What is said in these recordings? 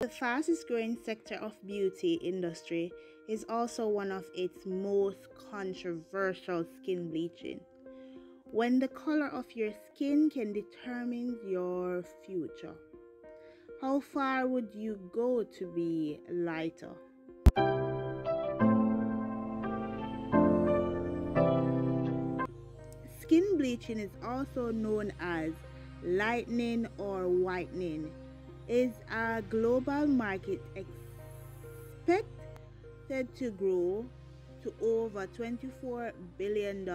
The fastest growing sector of beauty industry is also one of its most controversial: skin bleaching. When the color of your skin can determine your future. How far would you go to be lighter? Skin bleaching is also known as lightening or whitening. Is a global market expected to grow to over $24 billion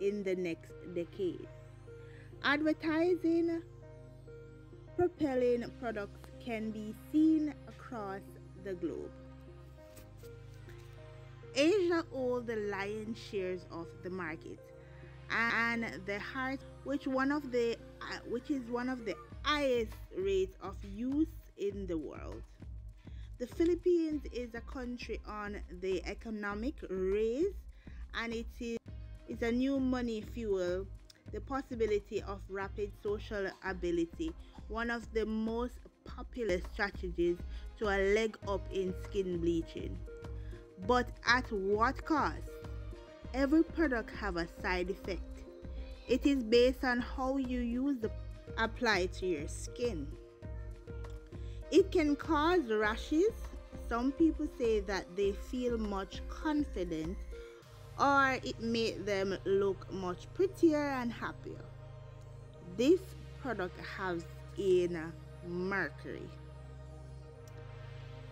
in the next decade. Advertising propelling products can be seen across the globe. Asia holds the lion's share of the market, and the heart, which is one of the highest rate of use in the world. The Philippines is a country on the economic raise, and it is a new money fuel, the possibility of rapid social ability, one of the most popular strategies to a leg up in skin bleaching. But at what cost? Every product has a side effect. It is based on how you use the apply to your skin. It can cause rashes. Some people say that they feel much confident, or it made them look much prettier and happier. This product has in mercury,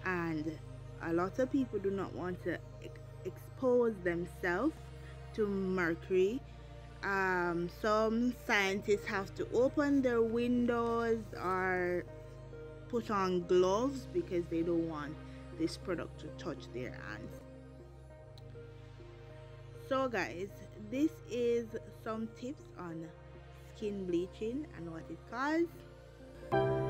and a lot of people do not want to expose themselves to mercury. Some scientists have to open their windows or put on gloves because they don't want this product to touch their hands. So guys, this is some tips on skin bleaching and what it causes.